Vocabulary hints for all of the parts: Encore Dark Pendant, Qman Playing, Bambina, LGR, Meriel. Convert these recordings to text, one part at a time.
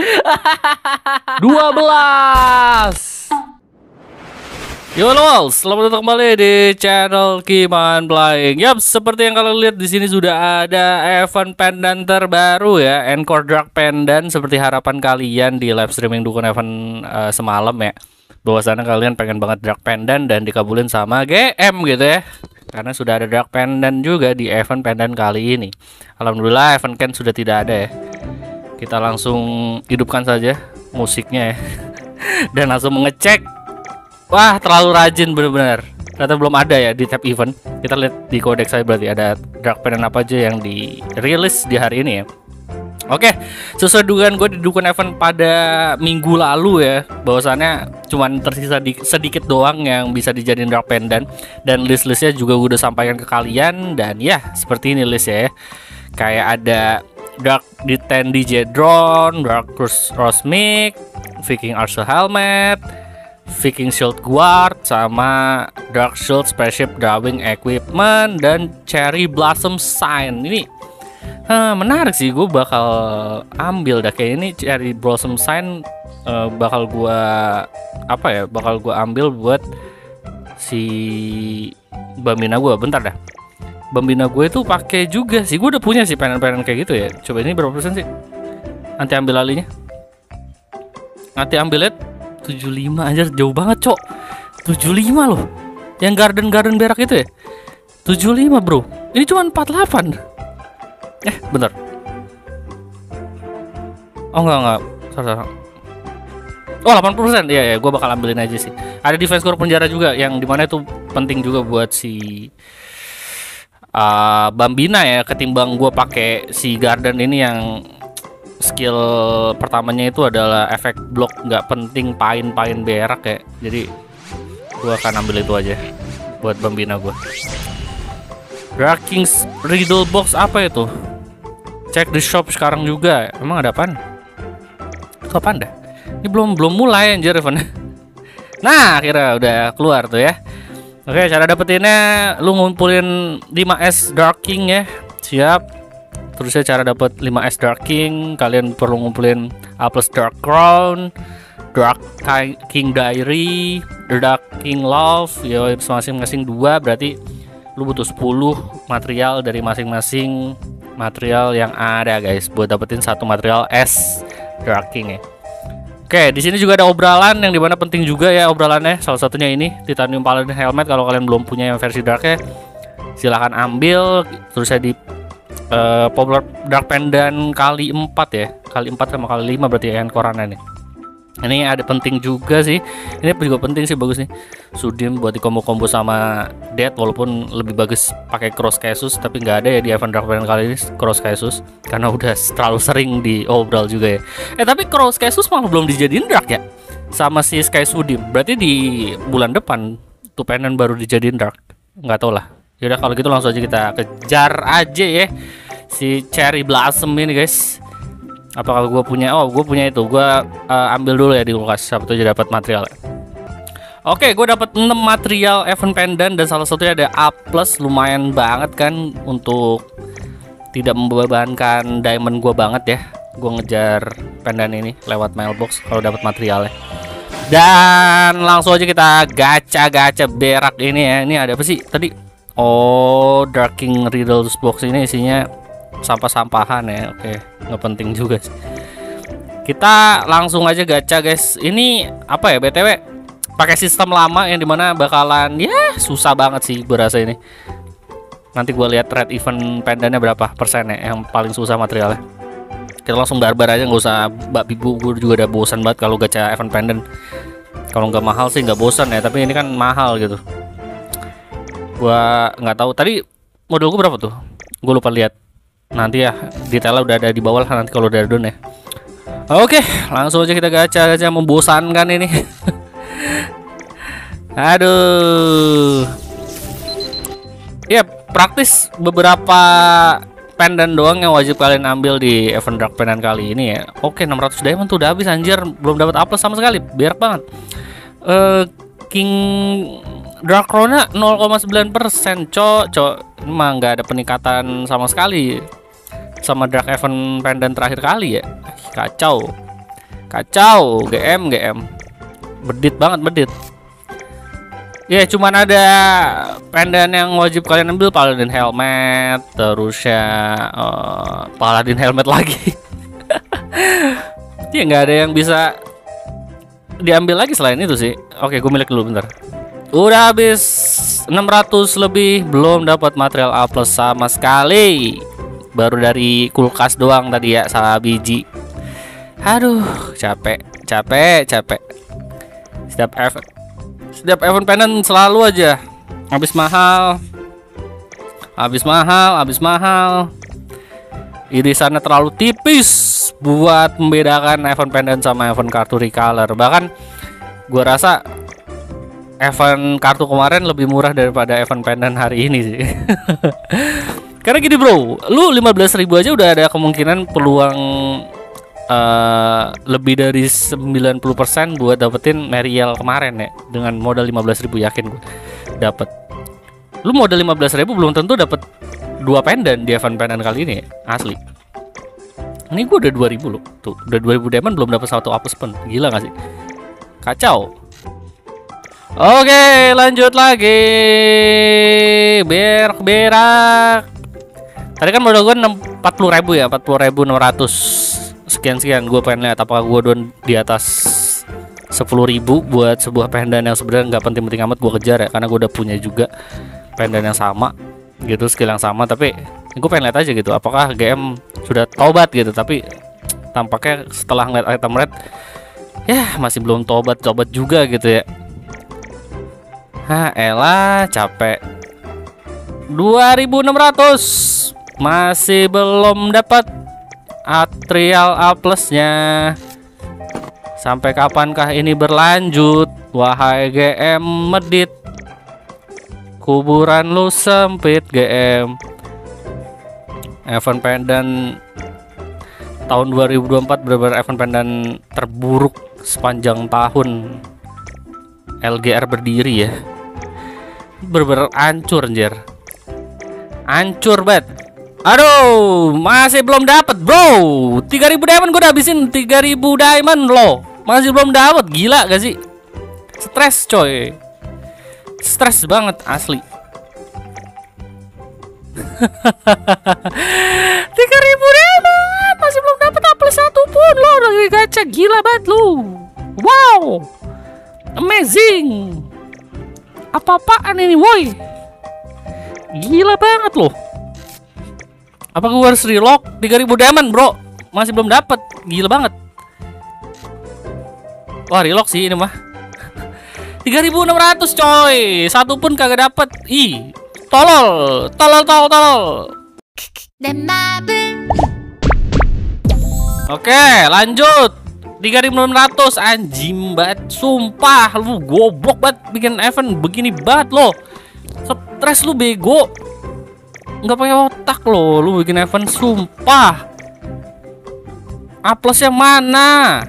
12. Yo lol, selamat datang kembali di channel Qman Playing. Yap, seperti yang kalian lihat di sini sudah ada event pendant terbaru ya, Encore Drug Pendant, seperti harapan kalian di live streaming dukun event semalam ya. Bahwasannya kalian pengen banget drug pendant dan dikabulin sama GM gitu ya. Karena sudah ada drug pendant juga di event pendant kali ini. Alhamdulillah event kan sudah tidak ada ya. Kita langsung hidupkan saja musiknya ya. Dan langsung mengecek. Wah, terlalu rajin bener-bener. Ternyata belum ada ya di tab event. Kita lihat di kodek saya berarti ada drug pendant apa aja yang dirilis di hari ini ya. Oke, sesuai dugaan gue di dukun event pada minggu lalu ya, bahwasannya cuman tersisa sedikit doang yang bisa dijadiin drug pendant. Dan list-listnya juga gue udah sampaikan ke kalian. Dan ya, seperti ini listnya ya. Kayak ada drug di 10 DJ Drone, drug Cruise Rosmic, Viking Archer Helmet, Viking Shield Guard, sama Dark Shield Spaceship Drawing Equipment, dan Cherry Blossom Sign. Ini menarik sih, gue bakal ambil dah kayak ini. Cherry Blossom Sign bakal gue apa ya, bakal gue ambil buat si Bambina gue. Bentar dah, Bambina gue itu pakai juga sih. Gue udah punya sih pengen-pengen kayak gitu ya. Coba ini berapa persen sih nanti ambil alihnya, nanti ambil 75 aja, jauh banget cok. 75 loh, yang garden berak itu ya. 75 bro, ini cuma 48. Bentar. Oh enggak, salah. Oh 80%, iya ya, gue bakal ambilin aja sih. Ada defense core penjara juga, yang dimana itu penting juga buat si Bambina ya. Ketimbang gue pakai si garden ini yang skill pertamanya itu adalah efek block nggak penting, pain berak ya. Jadi gua akan ambil itu aja buat Bambina gua. Drakings riddle box apa itu? Cek di shop sekarang juga. Emang ada apaan? Kapan dah? Ini belum mulai anjir event. Nah, akhirnya udah keluar tuh ya. Oke, cara dapetinnya lu ngumpulin 5S Darking ya. Siap. Terusnya cara dapat 5S Dark King, kalian perlu ngumpulin A+ Dark Crown, Dark King Diary, Dark King Love, ya masing-masing 2, berarti lu butuh 10 material dari masing-masing material yang ada guys buat dapetin satu material S Dark King ya. Oke, di sini juga ada obrolan yang dimana penting juga ya obrolannya. Salah satunya ini Titanium Paladin Helmet, kalau kalian belum punya yang versi Darknya silahkan ambil. Terusnya di Popular Dark Pendant kali 4 ya, kali 4 sama kali 5 berarti ya, korana nih. Ini ada penting juga sih, ini juga penting sih, bagus nih. Sudim buat di combo sama Dead, walaupun lebih bagus pakai Cross Casus, tapi nggak ada ya di event Dark Pendant kali ini Cross Casus karena udah terlalu sering di obral juga ya. Tapi Cross Casus malah belum dijadiin Dark ya, sama si Sky Sudim. Berarti di bulan depan tuh pendant baru dijadiin Dark, nggak tau lah. Yaudah kalau gitu langsung aja kita kejar aja ya si Cherry Blossom ini guys. Apakah gue punya? Oh gue punya itu. Gue ambil dulu ya di kulkas, siapa tuh aja dapat material. Oke, gue dapat 6 material event pendant dan salah satunya ada A+, lumayan banget kan untuk tidak membebankan diamond gue banget ya. Gue ngejar pendant ini lewat mailbox kalau dapat materialnya. Dan langsung aja kita gacha berak ini ya. Ini ada apa sih tadi? Oh, Dark King Riddles box ini isinya sampah-sampahan ya. Oke, nggak penting juga sih. Kita langsung aja gacha guys. Ini apa ya BTW? Pakai sistem lama yang dimana bakalan ya susah banget sih gue rasa ini. Nanti gue lihat rate event pendannya berapa persennya yang paling susah materialnya. Kita langsung barbar aja, nggak usah babi bu. Gue juga udah bosan banget kalau gacha event pendant. Kalau nggak mahal sih nggak bosan ya. Tapi ini kan mahal gitu. Gua nggak tahu tadi modal gue berapa tuh, gue lupa lihat nanti ya, detailnya udah ada di bawah lah nanti kalau udah down ya. Oke, langsung aja kita gacha, membosankan ini. Aduh ya, praktis beberapa pendant doang yang wajib kalian ambil di event Dark Pendant kali ini ya. Oke, 600 diamond tuh udah habis anjir, belum dapat upload sama sekali, berak banget. King Dark Corona 0,9% cok, emang nggak ada peningkatan sama sekali sama Dark Event Pendant terakhir kali ya. Kacau. Kacau, GM. Bedit banget, bedit. Ya, cuman ada pendant yang wajib kalian ambil, paladin helmet, terus ya paladin helmet lagi. Ya nggak ada yang bisa diambil lagi selain itu sih. Oke, gue milik dulu bentar. Udah habis 600 lebih, belum dapat material A+ sama sekali. Baru dari kulkas doang tadi ya, salah biji. Aduh, capek. Setiap event pendant selalu aja habis mahal. Irisannya terlalu tipis buat membedakan event pendant sama event kartu recolor. Bahkan gua rasa event kartu kemarin lebih murah daripada event pendant hari ini sih. Karena gini bro, lu 15.000 aja udah ada kemungkinan peluang lebih dari 90% buat dapetin Meriel kemarin ya. Dengan modal 15.000 yakin gue dapet. Lu modal 15.000 belum tentu dapet 2 pendant di event pendant kali ini ya. Asli. Ini gue udah 2.000 loh. Tuh, udah 2.000 diamond belum dapet 1 apes pen. Gila gak sih? Kacau. Oke, lanjut lagi. Berak. Tadi kan modal gue 40.000 ya, 40.600. Sekian-sekian, gue pengen lihat apakah gue down di atas 10.000 buat sebuah pendant yang sebenarnya nggak penting-penting amat gue kejar ya, karena gue udah punya juga pendant yang sama gitu, skill yang sama, tapi gue pengen lihat aja gitu apakah GM sudah tobat gitu. Tapi tampaknya setelah ngeliat item red ya masih belum tobat juga gitu ya. Hah, elah capek. 2.600 masih belum dapat material A plusnya. Sampai kapankah ini berlanjut? Wahai GM medit, kuburan lu sempit GM. Event pendant tahun 2024 benar-benar event pendant terburuk sepanjang tahun LGR berdiri ya. Benar-benar hancur anjir. Hancur banget. Aduh, masih belum dapat, bro. 3.000 diamond gue udah habisin, 3.000 diamond loh. Masih belum dapat, gila gak sih? Stres, coy. Stres banget asli. 3.000 diamond, masih belum dapat apel satu pun loh. Lagi gacha gila banget lu. Wow. Amazing. Apa-apaan ini, woi? Gila banget loh. Apa gue harus relock? 3.000 diamond bro, masih belum dapat, gila banget. Wah, relock sih ini mah. 3.600 coy, satu pun kagak dapat. Ih, tolol. Oke, lanjut. 3.600 anjing banget, sumpah lu goblok banget bikin event begini banget lo. Stres lu bego. Nggak pakai otak loh, lu bikin event sumpah. A plusnya mana?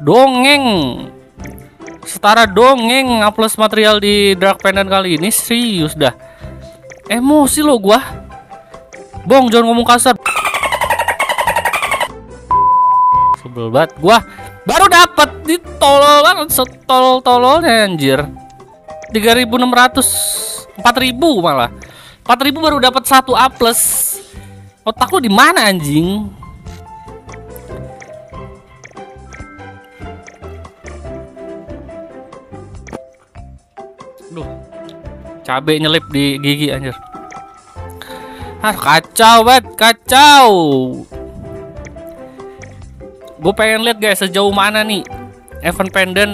Dongeng. Setara dongeng A plus material di Dark Pendant kali ini, serius dah. Emosi lo gua. Bong, jangan ngomong kasar. Sebel banget gua. Baru dapat di tolol banget, setolol-tololnya anjir. 3.600, 4.000 malah. 4.000 baru dapat 1 A+. Otak lu di mana anjing? Duh. Cabe nyelip di gigi anjir. Ah, kacau banget, kacau. Gue pengen lihat guys sejauh mana nih event pendant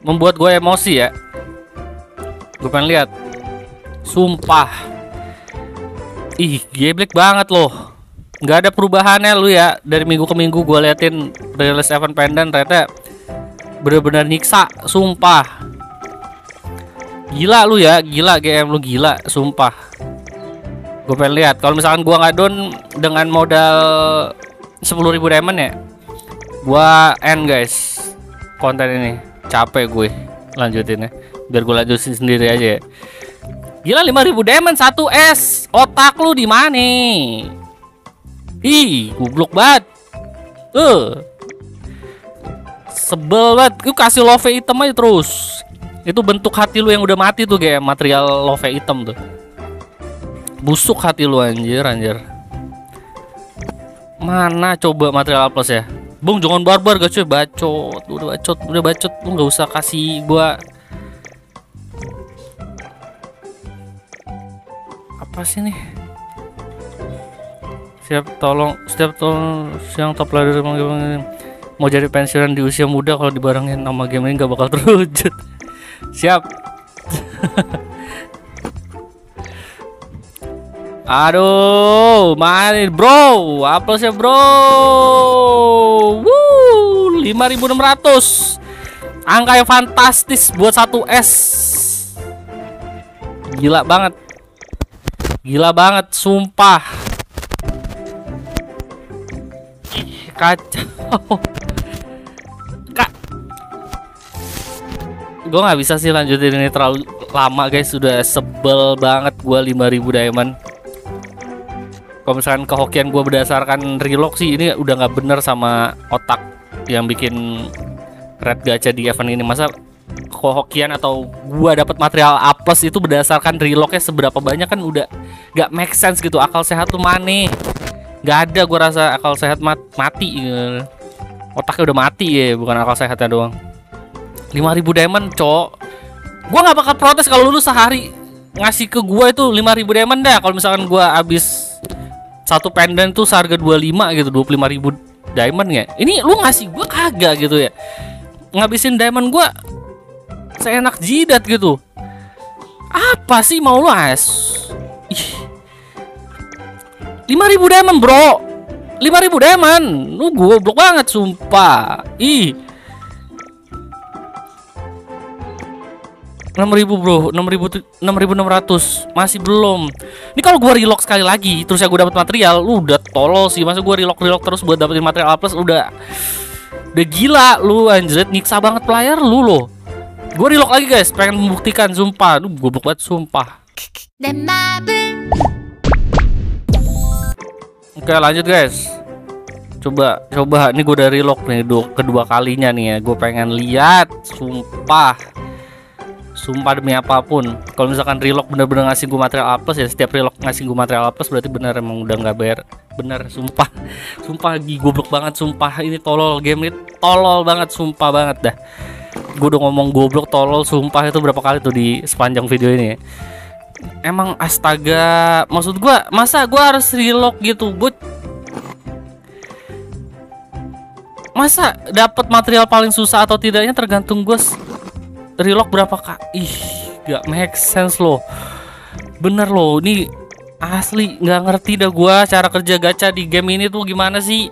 membuat gue emosi ya. Gue pengen lihat. Sumpah. Ih, geblek banget loh. Nggak ada perubahannya lu ya. Dari minggu ke minggu gue liatin release event pendant, ternyata bener-bener nyiksa, sumpah. Gila lu ya, gila GM lu, gila, sumpah. Gue pengen lihat kalau misalkan gue nggak down dengan modal 10.000 diamond ya, gue end guys konten ini. Capek gue lanjutin ya. Biar gue lanjutin sendiri aja ya. Gila, 5.000 diamond 1S. Otak lu di mana? Ih, goblok banget. Sebel banget. Gue kasih love item aja terus. Itu bentuk hati lu yang udah mati tuh, kayak material love item tuh. Busuk hati lu, anjir, anjir. Mana coba material plus ya? Bung, jangan barbar gak cuy, bacot. Udah bacot, udah bacot. Lu gak usah kasih gua. Apa sih nih? Setiap tolong siang top player mau jadi pensiunan di usia muda, kalau dibarengin sama game ini gak bakal terwujud. Siap. Aduh, main bro, aplesnya bro. Woo, 5.600. Angka yang fantastis buat 1S. Gila banget. Gila banget, sumpah. Ih, kacau. Kak, gue nggak bisa sih lanjutin ini, terlalu lama guys. Sudah sebel banget gue. 5.000 diamond. Kalau misalkan kehokian gue berdasarkan relog sih, ini udah nggak bener sama otak yang bikin red gacha di event ini. Masa kehokian atau gua dapat material A+ itu berdasarkan relognya seberapa banyak, kan udah gak make sense gitu. Akal sehat tuh mana? Gak ada, gua rasa akal sehat mati. Otaknya udah mati ya, bukan akal sehatnya doang. 5.000 diamond, cok. Gua nggak bakal protes kalau lu sehari ngasih ke gua itu 5.000 diamond dah. Kalau misalkan gua habis satu pendant tuh seharga 25 gitu, 25.000 diamond ya. Ini lu ngasih gua kagak gitu ya. Ngabisin diamond gua seenak jidat gitu. Apa sih mau lu, as? 5.000 diamond bro, 5.000 diamond. Lu goblok banget sumpah. Ih, 6.000 bro, 6.600 masih belum. Ini kalau gua relock sekali lagi terus ya gua dapat material, lu udah tolol sih. Masa gua relock terus buat dapetin material A+, udah gila lu, anjret. Nyiksa banget player lu loh. Gue relock lagi guys, pengen membuktikan sumpah. Lu goblok banget sumpah. Oke, lanjut guys. Coba ini gue udah relock nih kedua kalinya nih ya. Gue pengen lihat sumpah. Sumpah demi apapun. Kalau misalkan relock bener-bener ngasih gue material A+ ya, setiap relock ngasih gue material A+ berarti bener emang udah nggak bayar. Bener sumpah. Sumpah lagi goblok banget sumpah. Ini tolol, game ini tolol banget sumpah banget dah. Gue udah ngomong goblok, tolol, sumpah itu berapa kali tuh di sepanjang video ini ya. Emang astaga. Maksud gue, masa gue harus relock gitu? Gue masa dapat material paling susah atau tidaknya tergantung gue relock berapa kali. Ih, gak make sense loh. Bener loh, ini asli gak ngerti dah gue cara kerja gacha di game ini tuh gimana sih.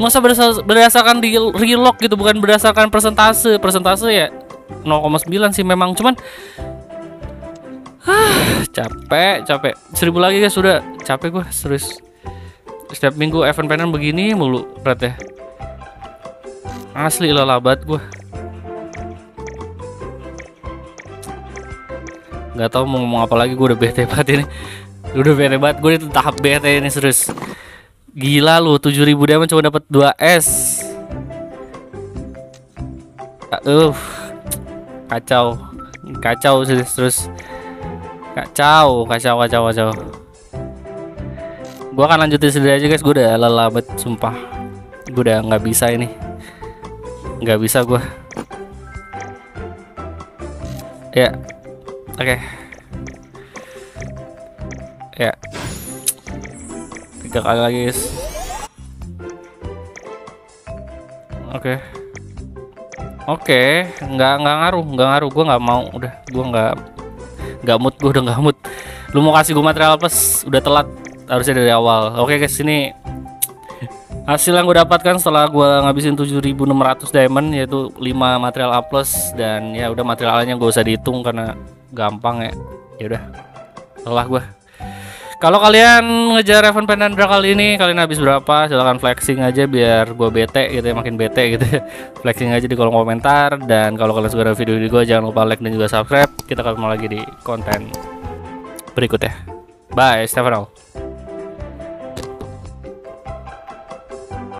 Masa berdasarkan di relog gitu, bukan berdasarkan persentase ya 0,9 sih memang, cuman capek 1.000 lagi guys, sudah capek gue serius. Setiap minggu event pengen begini mulu berat ya, asli lelah banget gue. Nggak tahu mau ngomong apa lagi, gue udah bete banget ini, udah bete banget gue di tahap bete ini serius. Gila lu, 7.000 diamond cuma dapat 2S. Kacau terus. Kacau. Gua akan lanjutin sendiri aja guys, gua udah lelah banget sumpah. Gua udah nggak bisa ini. Nggak bisa gua. Ya. Oke. Ya. 3 kali lagi guys. Oke. Nggak ngaruh. Gue nggak mau, udah. Gue nggak mood, gue udah nggak mood. Lu mau kasih gue material plus, udah telat. Harusnya dari awal. Oke guys, ini hasil yang gue dapatkan setelah gue ngabisin 7.600 diamond, yaitu 5 material A+, dan ya udah materialnya gue usah dihitung karena gampang ya. Ya udah, lelah gue. Kalau kalian ngejar event Penandra kali ini, kalian habis berapa? Silahkan flexing aja biar gue bete gitu ya, makin bete gitu ya. Flexing aja di kolom komentar. Dan kalau kalian suka video ini gue, jangan lupa like dan juga subscribe. Kita ketemu lagi di konten berikutnya. Bye, Stefano.